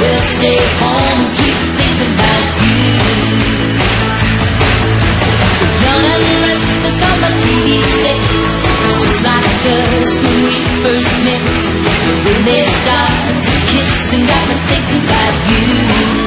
will stay home and keep thinking about you. We're gonna miss the summer music. It's just like us when we first met. When they start to kiss and got me thinking about you.